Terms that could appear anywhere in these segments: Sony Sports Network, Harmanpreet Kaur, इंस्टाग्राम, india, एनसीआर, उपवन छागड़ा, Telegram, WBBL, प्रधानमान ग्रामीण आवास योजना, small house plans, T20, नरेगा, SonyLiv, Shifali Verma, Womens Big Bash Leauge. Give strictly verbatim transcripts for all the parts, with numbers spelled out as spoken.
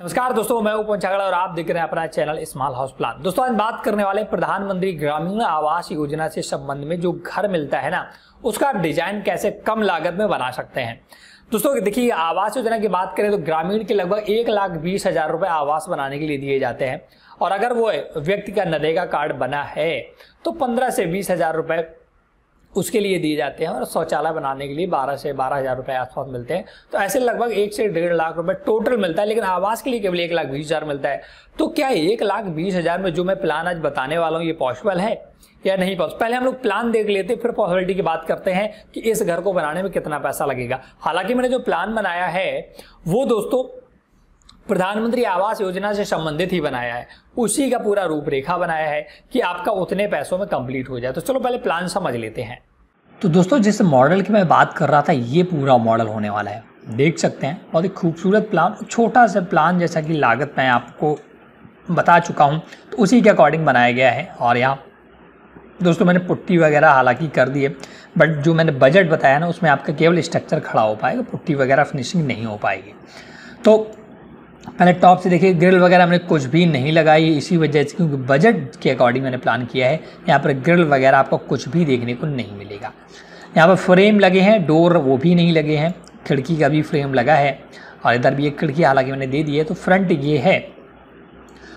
नमस्कार दोस्तों, मैं उपवन छागड़ा और आप देख रहे हैं अपना चैनल स्मॉल हाउस प्लान। दोस्तों, आज बात करने वाले प्रधानमंत्री ग्रामीण आवास योजना से संबंध में जो घर मिलता है ना, उसका डिजाइन कैसे कम लागत में बना सकते हैं। दोस्तों देखिए, आवास योजना की बात करें तो ग्रामीण के लगभग एक लाख बीस हजार रुपए आवास बनाने के लिए दिए जाते हैं, और अगर वो व्यक्ति का नरेगा कार्ड बना है तो पंद्रह से बीस हजार रुपए उसके लिए दिए जाते हैं, और शौचालय बनाने के लिए बारह से बारह हजार रुपए आसपास मिलते हैं। तो ऐसे लगभग एक से डेढ़ लाख रुपए टोटल मिलता है, लेकिन आवास के लिए केवल एक लाख बीस हजार मिलता है। तो क्या एक लाख बीस हजार में जो मैं प्लान आज बताने वाला हूँ ये पॉसिबल है या नहीं पॉसिबल? पहले हम लोग प्लान देख लेते हैं, फिर पॉसिबिलिटी की बात करते हैं कि इस घर को बनाने में कितना पैसा लगेगा। हालांकि मैंने जो प्लान बनाया है वो दोस्तों प्रधानमंत्री आवास योजना से संबंधित ही बनाया है, उसी का पूरा रूपरेखा बनाया है कि आपका उतने पैसों में कंप्लीट हो जाए। तो चलो पहले प्लान समझ लेते हैं। तो दोस्तों, जिस मॉडल की मैं बात कर रहा था ये पूरा मॉडल होने वाला है, देख सकते हैं बहुत ही खूबसूरत प्लान, छोटा सा प्लान जैसा कि लागत मैं आपको बता चुका हूँ, तो उसी के अकॉर्डिंग बनाया गया है। और यहाँ दोस्तों मैंने पुट्टी वगैरह हालांकि कर दिए, बट जो मैंने बजट बताया ना उसमें आपका केवल स्ट्रक्चर खड़ा हो पाएगा, पुट्टी वगैरह फिनिशिंग नहीं हो पाएगी। तो मैंने टॉप से देखिए ग्रिल वगैरह हमने कुछ भी नहीं लगाई, इसी वजह से क्योंकि बजट के अकॉर्डिंग मैंने प्लान किया है। यहाँ पर ग्रिल वगैरह आपको कुछ भी देखने को नहीं मिलेगा। यहाँ पर फ्रेम लगे हैं, डोर वो भी नहीं लगे हैं, खिड़की का भी फ्रेम लगा है, और इधर भी एक खिड़की हालांकि मैंने दे दी है। तो फ्रंट ये है,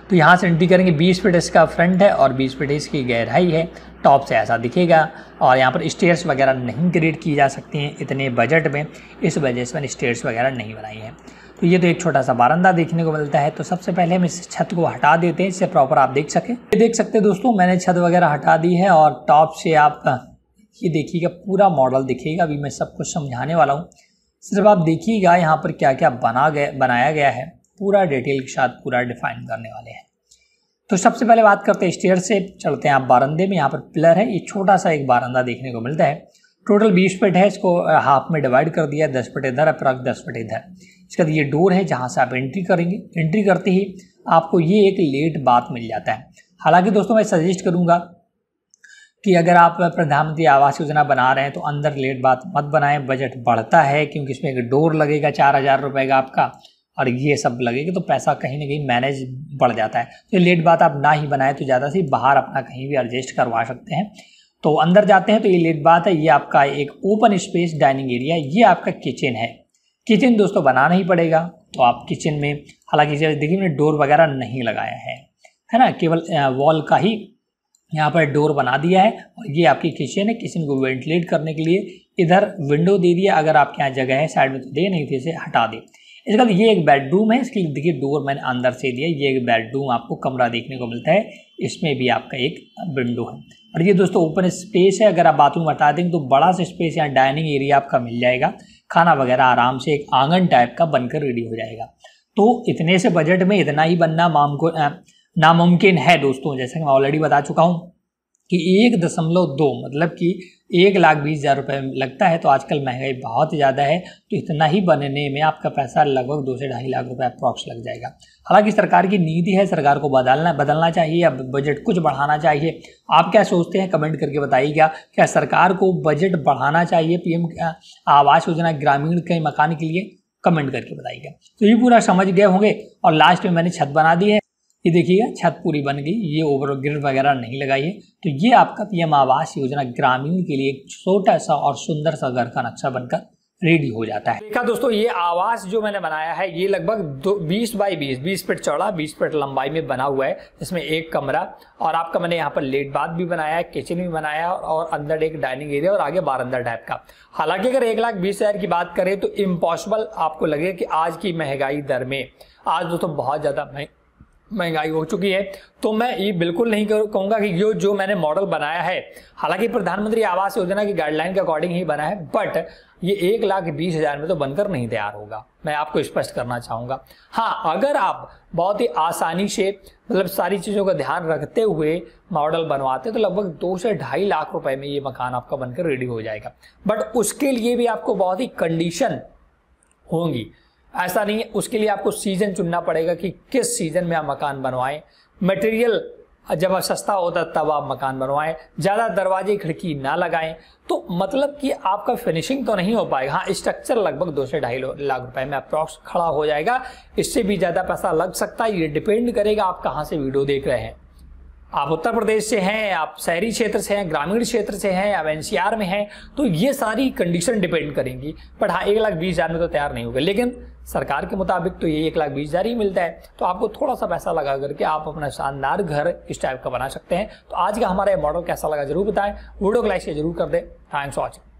तो यहाँ से एंट्री करेंगे, बीस फीट इसका फ्रंट है और बीस फीट इसकी गहराई है, टॉप से ऐसा दिखेगा। और यहाँ पर स्टेयर्स वगैरह नहीं क्रिएट की जा सकती हैं इतने बजट में, इस वजह से मैंने स्टेयर्स वगैरह नहीं बनाई हैं। तो ये तो एक छोटा सा बारंदा देखने को मिलता है। तो सबसे पहले हम इस छत को हटा देते हैं, इससे प्रॉपर आप देख सकें। ये देख सकते हैं दोस्तों, मैंने छत वगैरह हटा दी है, और टॉप से आप ये देखिएगा पूरा मॉडल दिखेगा। अभी मैं सब कुछ समझाने वाला हूँ, सिर्फ आप देखिएगा यहाँ पर क्या क्या बना गया बनाया गया है, पूरा डिटेल के साथ पूरा डिफाइन करने वाले हैं। तो सबसे पहले बात करते हैं स्टेयर से, चलते हैं आप बारंदे में। यहाँ पर पिलर है, ये छोटा सा एक बारंदा देखने को मिलता है। टोटल बीस फीट है, इसको हाफ में डिवाइड कर दिया, दस फीट इधर अप्रॉक्स दस फीट इधर। इसके बाद ये डोर है जहाँ से आप एंट्री करेंगे, एंट्री करते ही आपको ये एक लेट बाथ मिल जाता है। हालाँकि दोस्तों मैं सजेस्ट करूँगा कि अगर आप प्रधानमंत्री आवास योजना बना रहे हैं तो अंदर लेट बाथ मत बनाएं, बजट बढ़ता है, क्योंकि इसमें एक डोर लगेगा चार हज़ार रुपये का आपका, और ये सब लगेगा, तो पैसा कहीं ना कहीं मैनेज बढ़ जाता है। तो लेट बात आप ना ही बनाएं तो ज़्यादा से बाहर अपना कहीं भी एडजस्ट करवा सकते हैं। तो अंदर जाते हैं, तो ये लेट बात है, ये आपका एक ओपन स्पेस डाइनिंग एरिया, ये आपका किचन है। किचन दोस्तों बनाना ही पड़ेगा, तो आप किचन में हालांकि देखिए मैंने डोर वगैरह नहीं लगाया है, है ना, केवल वॉल का ही यहाँ पर डोर बना दिया है। और ये आपकी किचन है, किचन को वेंटिलेट करने के लिए इधर विंडो दे दिया, अगर आपके यहाँ जगह है साइड में तो दे, नहीं तो इसे हटा दे। इसके बाद ये एक बेडरूम है, इसके लिए देखिए डोर मैंने अंदर से दिया, ये एक बेडरूम आपको कमरा देखने को मिलता है, इसमें भी आपका एक विंडो है। और ये दोस्तों ओपन स्पेस है, अगर आप बाथरूम हटा देंगे तो बड़ा सा स्पेस यहाँ डाइनिंग एरिया आपका मिल जाएगा, खाना वगैरह आराम से एक आंगन टाइप का बनकर रेडी हो जाएगा। तो इतने से बजट में इतना ही बनना मामको नामुमकिन है दोस्तों, जैसा कि मैं ऑलरेडी बता चुका हूँ कि एक दशमलव दो मतलब कि एक लाख बीस हज़ार रुपये लगता है। तो आजकल महंगाई बहुत ज़्यादा है, तो इतना ही बनने में आपका पैसा लगभग दो से ढाई लाख रुपये अप्रॉक्स लग जाएगा। हालांकि सरकार की नीति है, सरकार को बदलना बदलना चाहिए, अब बजट कुछ बढ़ाना चाहिए। आप क्या सोचते हैं कमेंट करके बताइएगा, क्या सरकार को बजट बढ़ाना चाहिए पीएम आवास योजना ग्रामीण के मकान के लिए? कमेंट करके बताइएगा। तो ये पूरा समझ गए होंगे। और लास्ट में मैंने छत बना दी है, ये देखिएगा छत पूरी बन गई, ये ओवरऑल ग्रिड वगैरह नहीं लगाई है। तो ये आपका पीएम आवास योजना ग्रामीण के लिए एक छोटा सा और सुंदर सा घर का नक्शा बनकर रेडी हो जाता है। देखा दोस्तों, ये आवास जो मैंने बनाया है ये लगभग बीस बाई बीस, बीस फीट चौड़ा, बीस फीट लंबाई में बना हुआ है। इसमें एक कमरा, और आपका मैंने यहाँ पर लेट बाथ भी बनाया है, किचन भी बनाया है, और अंदर एक डाइनिंग एरिया और आगे बारंदा टाइप का। हालांकि अगर एक लाख बीस हजार की बात करें तो इम्पॉसिबल आपको लगेगा कि आज की महंगाई दर में, आज दोस्तों बहुत ज़्यादा महंगाई हो चुकी है, तो मैं ये बिल्कुल नहीं कहूँगा कि ये जो मैंने मॉडल बनाया है, हालांकि प्रधानमंत्री आवास योजना की गाइडलाइन के अकॉर्डिंग ही बना है, बट ये एक लाख बीस हज़ार में तो बनकर नहीं तैयार होगा, मैं आपको स्पष्ट करना चाहूँगा। हाँ, अगर आप बहुत ही आसानी से मतलब सारी चीज़ों का ध्यान रखते हुए मॉडल बनवाते तो लगभग दो से ढाई लाख रुपए में ये मकान आपका बनकर रेडी हो जाएगा, बट उसके लिए भी आपको बहुत ही कंडीशन होंगी। ऐसा नहीं है, उसके लिए आपको सीजन चुनना पड़ेगा कि किस सीजन में आप मकान बनवाएं, मटेरियल जब सस्ता होता तब आप मकान बनवाएं, ज़्यादा दरवाजे खिड़की ना लगाएं। तो मतलब कि आपका फिनिशिंग तो नहीं हो पाएगा। हाँ, स्ट्रक्चर लगभग दो से ढाई लाख रुपए में अप्रॉक्स खड़ा हो जाएगा, इससे भी ज़्यादा पैसा लग सकता है। ये डिपेंड करेगा आप कहाँ से वीडियो देख रहे हैं। आप उत्तर प्रदेश से हैं, आप शहरी क्षेत्र से हैं, ग्रामीण क्षेत्र से हैं, आप एनसीआर में हैं, तो ये सारी कंडीशन डिपेंड करेंगी। बट हाँ, एक लाख बीस हज़ार में तो तैयार नहीं होगा, लेकिन सरकार के मुताबिक तो ये एक लाख बीस हज़ार ही मिलता है। तो आपको थोड़ा सा पैसा लगा करके आप अपना शानदार घर इस टाइप का बना सकते हैं। तो आज का हमारा ये मॉडल कैसा लगा जरूर बताएं, वीडियो को लाइक शेयर जरूर कर दें। Thanks for watching.